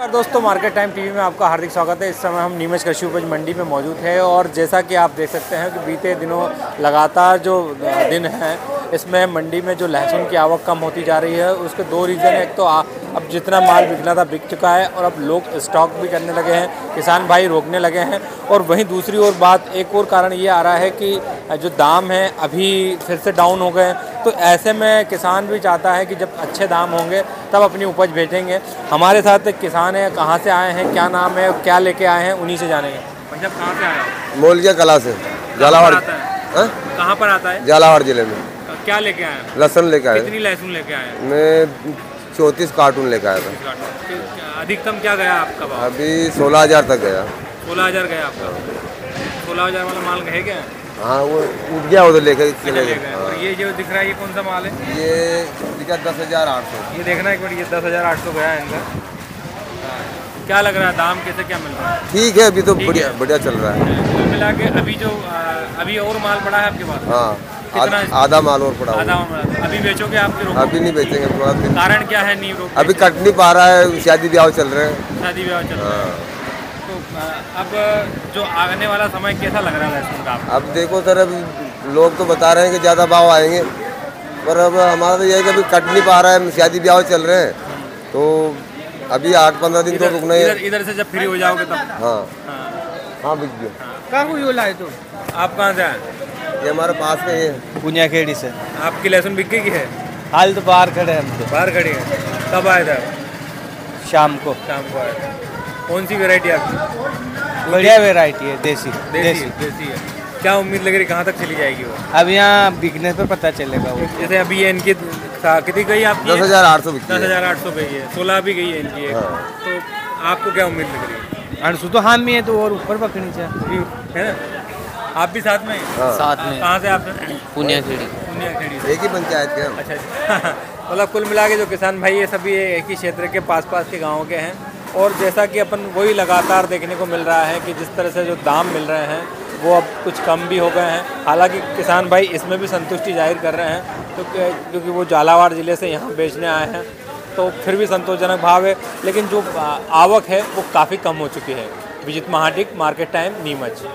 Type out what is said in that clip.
और दोस्तों market time TV में आपका हार्दिक स्वागत है। इस समय हम नीमच कृषि उपज मंडी में मौजूद हैं और जैसा कि आप देख सकते हैं कि बीते दिनों लगातार जो दिन हैं इसमें मंडी में जो लहसुन की आवक कम होती जा रही है, उसके दो रीज़न हैं। एक तो अब जितना माल बिकना था बिक चुका है और अब लोग स्टॉक भी करने लगे हैं, किसान भाई रोकने लगे हैं। और वहीं दूसरी ओर बात एक और कारण ये आ रहा है कि जो दाम है अभी फिर से डाउन हो गए, तो ऐसे में किसान भी चाहता है कि जब अच्छे दाम होंगे तब अपनी उपज बेचेंगे। हमारे साथ एक किसान है, कहाँ से आए हैं, क्या नाम है, क्या लेके आए हैं, उन्हीं से जानेंगे। भाई साहब कहाँ से आए हैं? मोलगिया कला से, झालावाड़। कहाँ पर आता है? झालावाड़ जिले में। क्या लेके आए हैं? लहसुन लेके आए। कितनी लहसुन लेके आए हैं? मैं 34 कार्टून लेके आया था। अधिकतम क्या गया आपका भाव? अभी 16,000 तक गया। 16,000 गया आपका? 16,000 वाला माल है क्या? हाँ, वो उठ गया उधर लेकर। ये जो दिख रहा है ये कौन सा माल है? ये दिखा 10,800। ये देखना एक बार, ये 10,800 गया है इनका। क्या लग रहा है दाम, कैसे क्या मिल रहा है? ठीक है, अभी तो बढ़िया बढ़िया चल रहा है। कुल मिला के अभी जो अभी और माल पड़ा है आपके पास? हाँ, आधा माल और पड़ा। अभी बेचोगे आपके? अभी नहीं बेचेंगे, थोड़ा दिन। कारण क्या है? नीम रोप अभी कट नहीं पा रहा है, शादी ब्याह चल रहे हैं। शादी ब्याह चल रहा है। तो अब जो आने वाला समय कैसा लग रहा है लहसुन का? अब देखो सर, अब लोग तो बता रहे हैं कि ज़्यादा भाव आएंगे, पर अब हमारा तो यह है कि अभी कट नहीं पा रहा है, शादी ब्याह चल रहे हैं, तो अभी 8-15 दिन तो रुकना ही है। इधर से जब फ्री हो जाओगे तब। हाँ हाँ, बिक गया। कहाँ को ये लाए तो? आप कहाँ से आए? ये हमारे पास में है, पूनिया खेड़ी से। आपकी लहसुन बिक गई है? हाल तो बाहर खड़े हैं। हम तो बाहर खड़े हैं। कब आए थे? शाम को। शाम को आए थे। कौन सी वैरायटी आपकी? बढ़िया वैरायटी है, देसी देसी देसी है। क्या उम्मीद लग रही, कहाँ तक चली जाएगी वो? अब यहाँ बिकने पर पता चलेगा वो। जैसे अभी ये इनकी कितनी गई आपकी? 10,800 बिकी। 10,800 गई है, 16 भी गई है इनकी। तो आपको क्या उम्मीद लग रही है? 800 तो हाम में है, तो और ऊपर पकड़नी चाहिए, है ना? आप भी साथ में? साथ में। कहाँ से आप? पूनिया खेड़ी। पूनिया खेड़ी, एक ही पंचायत के। अच्छा, मतलब कुल मिला के जो किसान भाई ये सभी एक ही क्षेत्र के पास के गाँव के हैं। और जैसा कि अपन वही लगातार देखने को मिल रहा है कि जिस तरह से जो दाम मिल रहे हैं वो अब कुछ कम भी हो गए हैं। हालांकि किसान भाई इसमें भी संतुष्टि जाहिर कर रहे हैं, तो क्योंकि वो झालावाड़ ज़िले से यहाँ बेचने आए हैं, तो फिर भी संतोषजनक भाव है। लेकिन जो आवक है वो काफ़ी कम हो चुकी है। विजित महाटिक, मार्केट टाइम, नीमच।